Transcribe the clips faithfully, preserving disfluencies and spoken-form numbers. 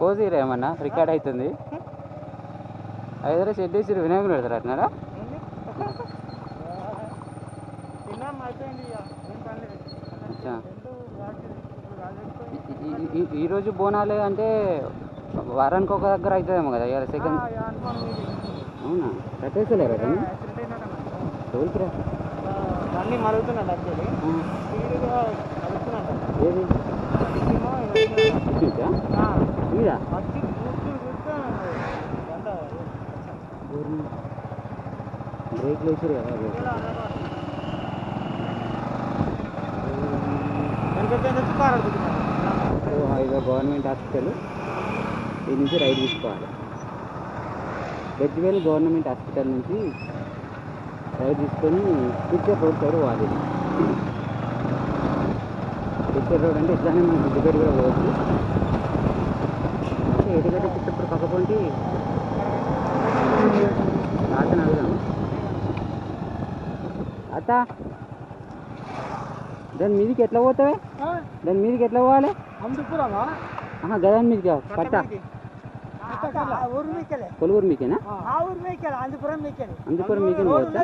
కోసిరా ఏమన్నా రికార్డ్ అవుతుంది ఐదరే షెడ్ వేసి వినాయకుడు పెడతారు అంటున్నారా ఈరోజు బోనాలే అంటే వారానికి ఒక దగ్గర అవుతుందేమో కదా ఇవాళ సెకండ్ అవునా కట్టేసలేరా తోలుకురా అన్నీ మరుగుతున్నాడు యాక్చువల్లీ స్పీడ్గా మరుగుతున్నాడు ఏది ब्रेक ले चुके हैं गवर्नमेंट हास्पिटल इधर रईट गजवेल गवर्नमेंट हास्पिटल नीचे रईटको टीचर रोड सैड वाले टीचर रोड अंत इलाने मैं टिकेट एडगट चित्र पक्की అత్త దాని మీదకి ఎట్లా పోతావే దాని మీదకి ఎట్లా పోవాలి అందుకురావా ఆ గదాని మీదకి పట్ట ఆ ఊరు మీదకిలే కొలువూరు మీదకినా ఆ ఊరు మీదకిలే అందుకురం మీదకిలే అందుకురం మీదకి పోవచ్చా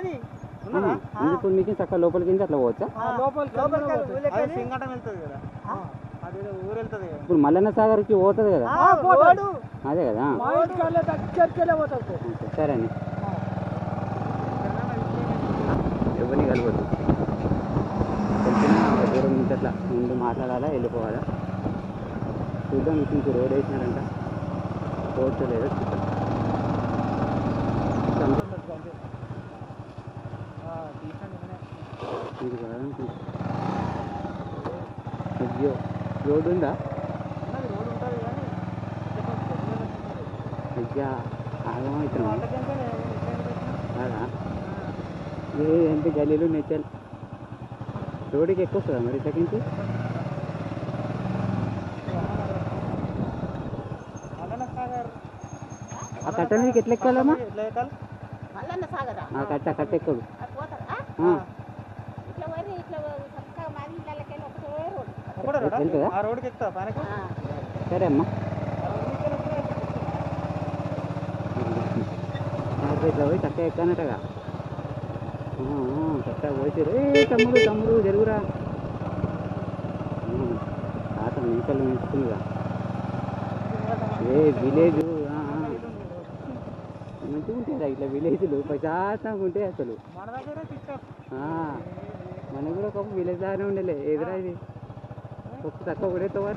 ఉన్నదా అందుకురం మీదకి చక్క లోపలికింద అట్లా పోవచ్చా ఆ లోపల లోపలికి అది సింగటం వెళ్తది కదా అదేదో ఊరు వెళ్తది ఇప్పుడు మల్లన్న సాగర్కి పోతది కదా ఆ పోతాడు అదే కదా మా ఇంటికలే దగ్గరకిలే పోతాడు సరేని दूर मुझे मुझे माटाला हेल्लिपाला चूदा इंक रोड वेसा रोड आगम ये गलीलू नेचल रोड की एक्सरा मेरी सेकंड की मల్లన్న సాగర్ आ कटनी कितने कलमा मల్లన్న సాగర్ आ कट कट एक हां इतना वरी इतना सबका मारी ललकेन ओकटे रोड ओकटे रोड आ रोड के एकता पाने को सरे अम्मा आज जावे कट एकनटगा कट्टा पे तमू तमू जरूरा आता मेकल मेरा ये विलेज मंटा इला विलेज प्रशांत असल मन विलेज लाने एदरा तक उड़ेवा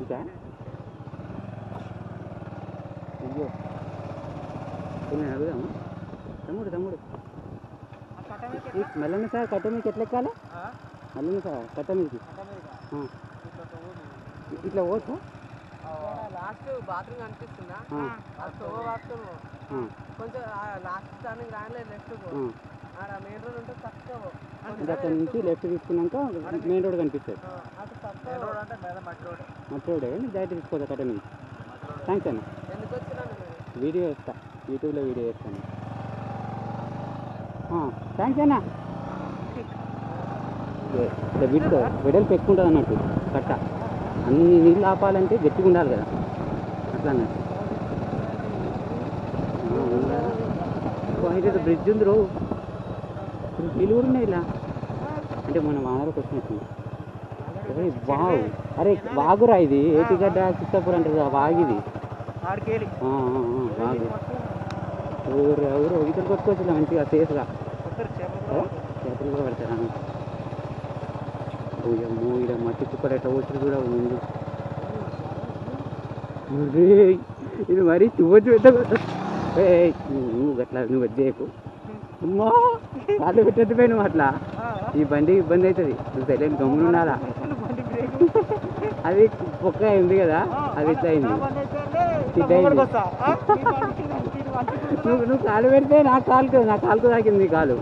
अड़दा तमूड़ तमूड़ मल्लन्न सागर कट मीदी एट्लेक्काले मल्लन्न सागर कट मीदी इट्ला पोवच्चा लास्ट बाथरूम कनिपिस्तुंदा आ सोवा बाथरूम कोंచెं लास्ट टर्निंग रायले लेफ्ट को आड़ मेन रोड उंटे चक्का पो अंटे अक्कड़ नुंचि लेफ्ट तीसुकुन्नाक मेन रोड कनिपिस्तदि अटु चक्का मेन रोड अंटे मेन मट्टी रोड मट्टी रोड एंड डायरेक्ट तीसुकोदा कट मीदी थैंक्स अन्ना एंदुकु वच्चारु मीरु वीडियो इस्ता यूट्यूब लो वीडियो इस्तानु थैंक्स अना वीडो वेडल पेक्कुंटदन कट अन्नी नीళ్ళు ఆపాలంటే గట్టిగా ఉండాలి కదా అట్లా అన్నది బ్రిడ్జ్ ఉంది రో నీళ్ళు ఉన్నాయి ఇలా అంటే మన వానరకు వచ్చింది అరే వావ్ అరే వాగురా ఇది ఏటిగడ్డ చిత్తపూర్ అంటే వాగిది ఆర్కేలి ఆ ఆ వాగు और और इधर को कुछ ना मंची आते हैं सर चैपल को करते हैं ओया मोईला माटी कुपड़े टोचर दूरा उंदु अरे इन मारी चुवच बेटा ए नु गट्ला नु बजेको अम्मा काले बेटे पे नु अट्ला ई बंडी इबंदी అయితది సైలెంట్ గమ్మునాలా అది పొక్క ఉంది కదా అది ఇట్లైంది ఇక్కడికొస్తా ఆ ఈ బండి నువ్వు కాలు పెడితే నా కాలుకు నా కాలుకు తాకింది కాలు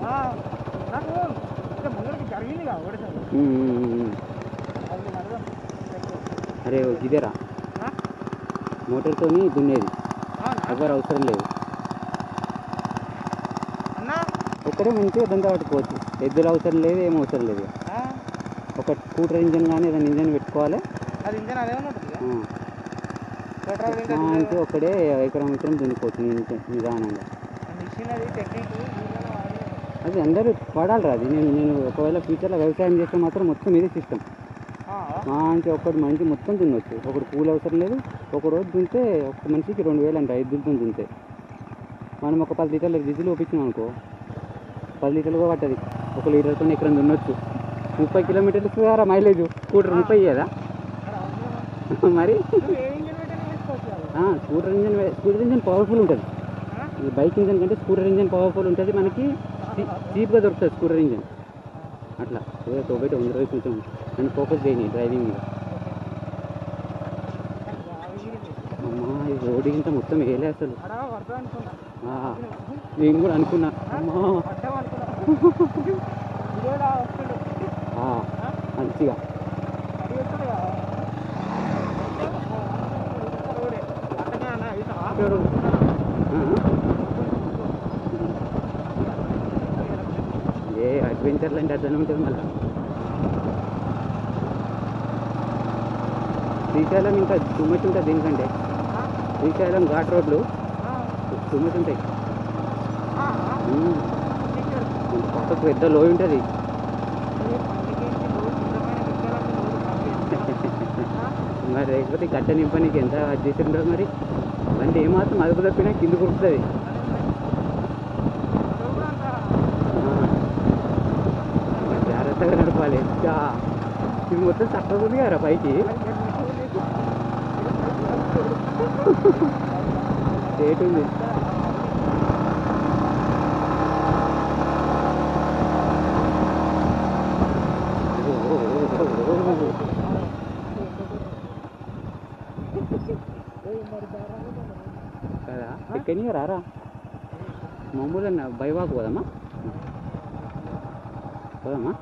అరే ఇదేరా మోటార్తో దున్నేది ఎవరు అవసరం లేదు ఇక్కడే మంచిగా దందా పట్టుకోవచ్చు. ఎద్దులు అవసరం లేదు, ఏం అవసరం లేదు. ఒక స్కూటర్ ఇంజన్ కానీ ఏదైనా ఇంజన్ పెట్టుకోవాలి. అంటే ఒకడే ఎకరం ఎకరం దున్నుకోవచ్చు నిదానంగా. అది అందరూ వాడాలి రాదు. నేను నేను ఒకవేళ ఫ్యూచర్లో వ్యవసాయం చేస్తే మాత్రం మొత్తం ఇదే సిస్టమ్. మంచి ఒక్కటి మంచి మొత్తం దున్నొచ్చు. ఒకటి కూలి అవసరం లేదు. ఒక రోజు దున్నితే ఒక మనిషికి రెండు వేలు అంట ఎద్దులతో దున్నితే. మనం ఒక పది లీటర్ల డీజిల్ ఒప్పించినాం అనుకో, పది లీటర్లుగా పట్టదు. ఒక లీటర్తో ఎక్కడ దున్నొచ్చు. ముప్పై కిలోమీటర్లు ద్వారా మైలేజ్ స్కూటర్ ముప్పై కదా మరి. Scooter engine scooter engine powerful ఉంటుంది. బైక్ ఇంజన్ కంటే స్కూటర్ ఇంజన్ పవర్ఫుల్ ఉంటుంది. మనకి చీప్గా దొరుకుతుంది స్కూటర్ ఇంజన్. అట్లా ఒకటి ఉండరు కొంచెం నన్ను ఫోకస్ చేయని డ్రైవింగ్ మీద. అమ్మా ఈ రోడ్డు ఇంత మొత్తం వేలే అసలు. నేను కూడా అనుకున్నా మంచిగా. ఏ అడ్వెంచర్లు అంటే అట్లనే ఉంటుంది. మళ్ళీ శ్రీశైలం ఇంకా తుమ్మతి ఉంటుంది. దీనికంటే శ్రీశైలం ఘాట్ రోడ్లు తుమ్మతి ఉంటాయి. పక్కకు పెద్ద లోయ ఉంటుంది. మరి లేకపోతే గట్ట నింపడానికి ఎంత చేసి ఉండదు. మరి అంటే ఏమాత్రం అదుపు తప్పినా కింద కురుతుంది. జాగ్రత్తగా నడపాలి. ఇది మొత్తం చక్కకుంది కదా పైకి. డేట్ ఉంది. ఎక్కడికి రారా మామూలు అన్న బైవాకు పోదామా పోదామా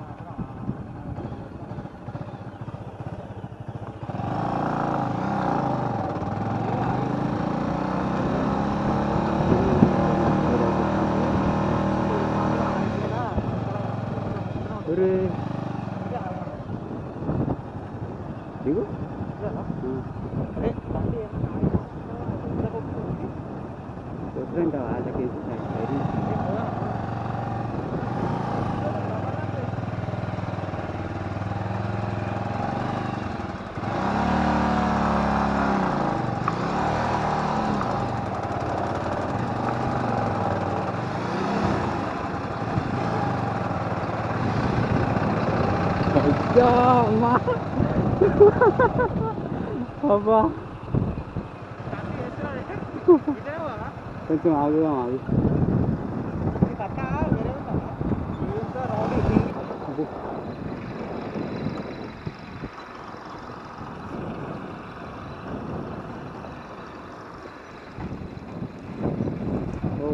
కొంచెం ఆగుదాం. ఆగు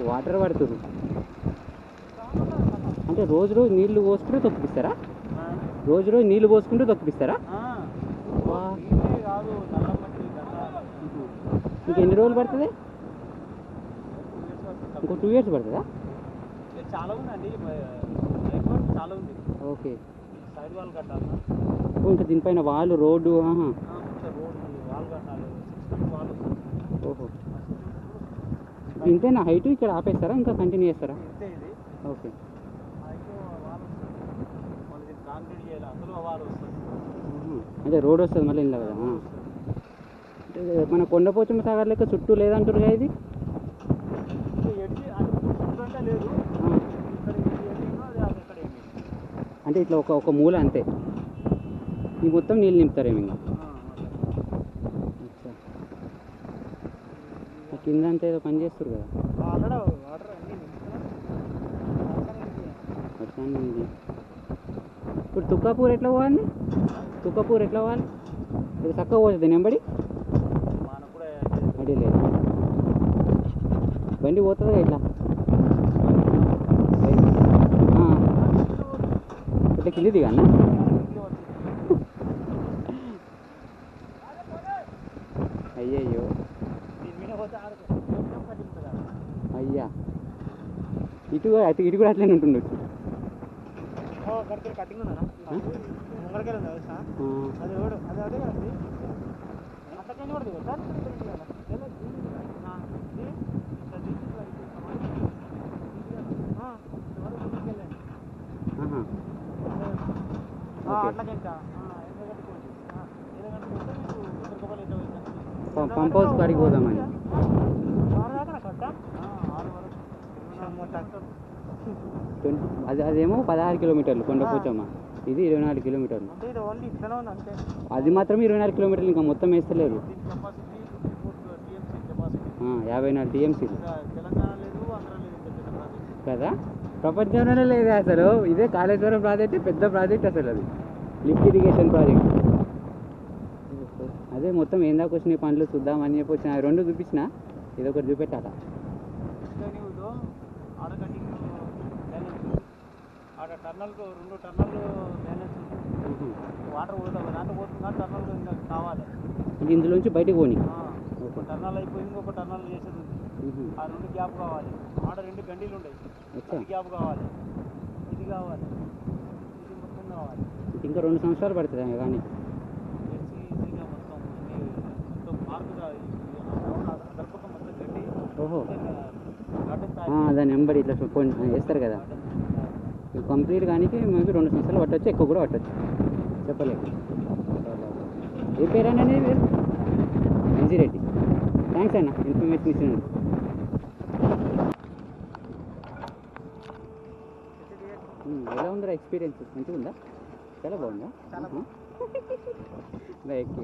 వాటర్ పడుతుంది అంటే రోజు రోజు నీళ్లు పోసుకుంటే తొక్కిస్తారా? రోజు రోజు నీళ్లు పోసుకుంటూ తొక్కిస్తారా? ఇంక ఎన్ని రోజులు పడుతుంది? ఇంకో టూ ఇయర్స్ పడుతుందా? చాలా ఉందండి. చాలా ఉంది. ఓకే. ఇంకా దీనిపైన వాళ్ళు రోడ్డు ఓహో ఇంతేనా హైట్? ఇక్కడ ఆపేస్తారా ఇంకా కంటిన్యూ చేస్తారా? ఓకే. అదే రోడ్ వస్తుంది మళ్ళీ ఇంట్లో కదా. మన కొండపోచమ్మ సాగర్ లెక్క చుట్టూ లేదంటారు కదా ఇది? అంటే ఇట్లా ఒక ఒక మూల అంతే. ఈ మొత్తం నీళ్ళు నింపుతారేమి ఇంకా? కింద అంతా ఏదో పని చేస్తారు కదా. ఇప్పుడు తుక్కాపూర్ ఎట్లా పోవాలి? తుక్కాపూర్ ఎట్లా పోవాలి? ఇప్పుడు చక్కగా పోతుంది నెంబడి అదే లేదు. బండి పోతుందా ఇట్లా ఇట్లా కింద దిగా అన్న? అయ్యయ్యో అయ్యా ఈ ఇటు అయితే ఇటు కూడా అట్లనే ఉంటుండొచ్చు. ఓ కర్తర్ కటింగ్ ఉందనా ముంగరకేల ఉందా సార్? అది ఓడు అది అదే అది అటకని కొడుది సార్. ఎలా నా ఇది సజెస్ట్ లైక్ ఆ ఓడు ముంగరకేల ఆహా ఆ అటకంట ఆ ఎక్కడ కొడుది ఆ ఎక్కడ కొడుది ఉత్తర కోపల ఇట పోయింది కంపోజ్ కడికి పోదామని వారదాకన కట్ట ఆ ఆరు వరకు అది అదేమో పదహారు కిలోమీటర్లు కొండపోచమ్మ, ఇది ఇరవై నాలుగు కిలోమీటర్లు. అది మాత్రమే ఇరవై నాలుగు కిలోమీటర్లు, ఇంకా మొత్తం వేస్తలేరు. యాభై నాలుగు టీఎంసీ కదా ప్రపంచంలోనే లేదు అసలు. ఇదే కాళేశ్వరం ప్రాజెక్ట్ పెద్ద ప్రాజెక్ట్ అసలు, అది లిఫ్ట్ ఇరిగేషన్ ప్రాజెక్ట్. అదే మొత్తం ఏం దాకా వచ్చినాయి పనులు చూద్దాం అని చెప్పి వచ్చిన. రెండు చూపించిన, ఇది ఒకటి చూపెట్టాల. आड़ कटिंग बैलेंस आड़ टर्नल को रू टर्नल बैलेंस वाटर होता है दाँटे होता टर्नल कावाले इंजी बैठक होनी टर्नल इंको टर्नल आ रू गैप कावाले आड़ रे गंडीलू गैप कावाले इधी कावाले इधी मोतम कावाले इंका रूम संवसाल पड़ता है यानी मतलब मार्ग मतलब गड्डी ओहो दाने इला वस्तर कदा कंप्लीट का मैं रूम संवसाल पटो एक्व पटो चपले ये पेर मंजी रेड्डी थैंक्स अना इनफर्मेशन एला एक्सपीरियंस मैं चला बहुत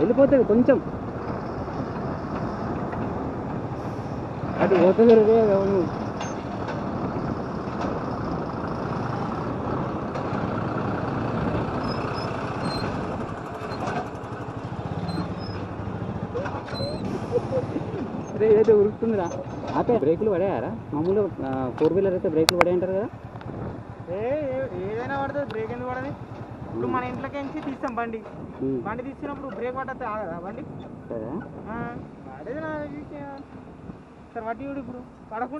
వెళ్ళిపోతుంది కొంచెం అటు పోతుంది అవును. ఏదైతే ఉరుకుతుందిరా ఆపే బ్రేకులు పడేయారా? మామూలుగా ఫోర్ వీలర్ అయితే బ్రేకులు పడేయంటారు కదా. ఏదైనా పడుతుంది బ్రేక్ ఎందుకు పడది? मन इंटी बं बंटी ब्रेक पड़ता आगदा बंटी सर वटी पड़क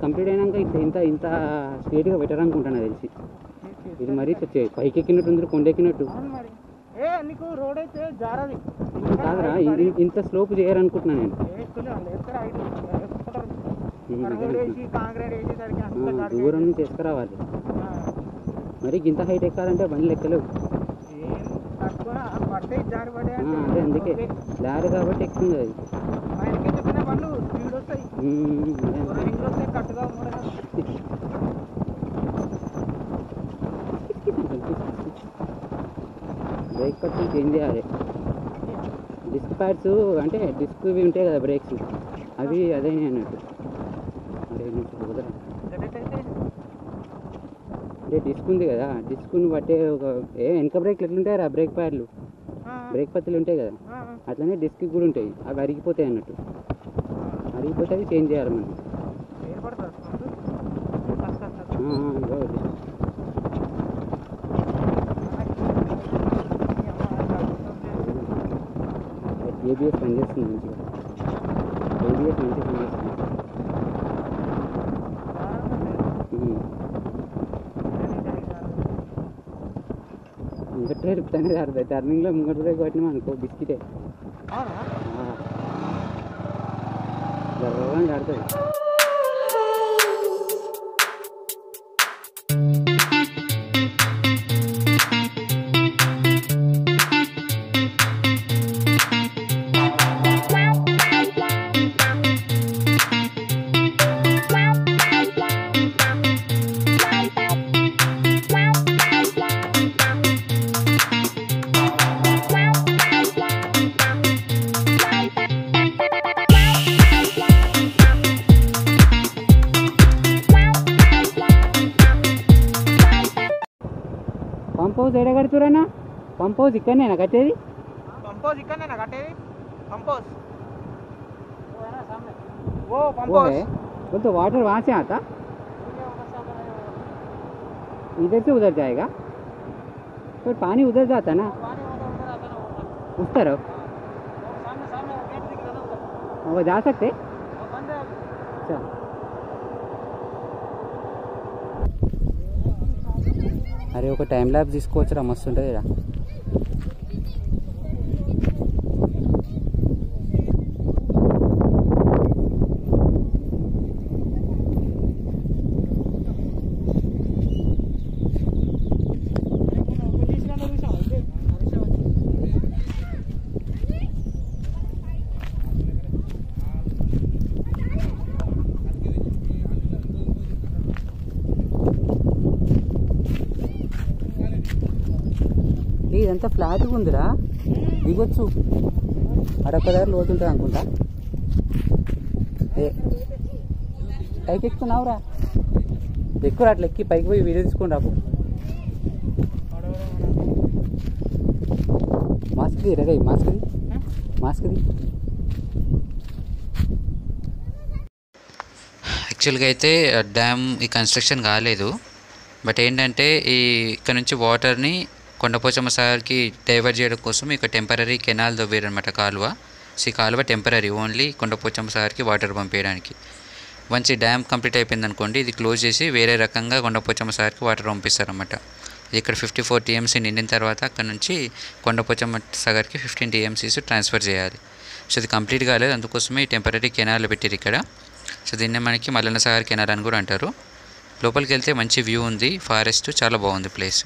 कंप्लीट इंत इंत स्पीड इधर मरी पैके इंत स्लोप दूर रावाली मरी गिंत हईटे बंले अदे अंके लारी काबटे ब्रेक पट्टी चेंज चेयाले डिस्क पैड्स अंटे डिस्क भी उंटाई कदा ब्रेक्स अभी अदे अरे डिस्क उंदी कदा डिस्क नु बट्टे ए एनक ब्रेक एट्लुंटायरा ब्रेक पैड्लु ब्रेक पट्टीलु उंटाई कदा अट्लाने डिस्क कूडा उंटाई अभी अरिगिपोतायि अन्नट्टु अरिगिपोते अदि चेंज चेयाలి మనం ఏర్ పడతారు కస్ కస్ కస్ ఆ గోడి एबीएस पंजे एबीएस पंजे मुंगटे रुपये टर्निंग मुंगटे को बिस्किटे जरूर कड़ता पंपोज इकड़ना कटेदी पंपोज इकड़ना कटेदी पंपोज वो पंपोज वो तो वाटर वहाँ से आता इधर से उधर जाएगा तो पानी उधर जाता ना उस तरफ वो जा सकते अच्छा अरे वो टाइम लैब्स इसको अच्छा मस्त उंटदिरा इदंता फ्लाट उंदिरा दिगोच्चु अडोक दार लोतुंटदि अनुकुंटा पैकी एक्कुनावरा एक्कुरा अट्ला एक्की पैकी पोयि वीडियो तीसुकोनि रापो मास्क दीरगा ई मास्क दी मास्क दी యాక్చువల్ గా అయితే డ్యామ్ ఈ కన్స్ట్రక్షన్ కాలేదు బట్ ఏంటంటే ఈ ఇక్కడ నుంచి వాటర్ ని కొండపోచమ్మ సాగర్ की డైవర్ట్ చేయడం కోసం ఇక టెంపరరీ కెనాల్ దవ్వారు అన్నమాట కాల్వ సో ఈ కాల్వ టెంపరరీ ఓన్లీ కొండపోచమ్మ సాగర్ की వాటర్ పంపేయడానికి వన్స్ ఈ డ్యామ్ కంప్లీట్ అయిపోయింది అనుకోండి ఇది క్లోజ్ చేసి వేరే రకంగా కొండపోచమ్మ సాగర్ की వాటర్ పంపిస్తారు అన్నమాట ఇక్కడ ఫిఫ్టీ ఫోర్ టీఎంసీ నిండిన తర్వాత అక్కడ నుంచి కొండపోచమ్మ సాగర్ की ఫిఫ్టీన్ టీఎంసీస్ ట్రాన్స్ఫర్ చేయాలి సో ఇది కంప్లీట్ కాలేదు అందుకోసమే ఈ టెంపరరీ కెనాల్ పెట్టారు ఇక్కడ సో దీనినే మనకి మల్లన్న సాగర్ కెనాల్ అని కూడా అంటారు లోపలికి వెళ్తే మంచి వ్యూ ఉంది ఫారెస్ట్ చాలా బాగుంది ప్లేస్।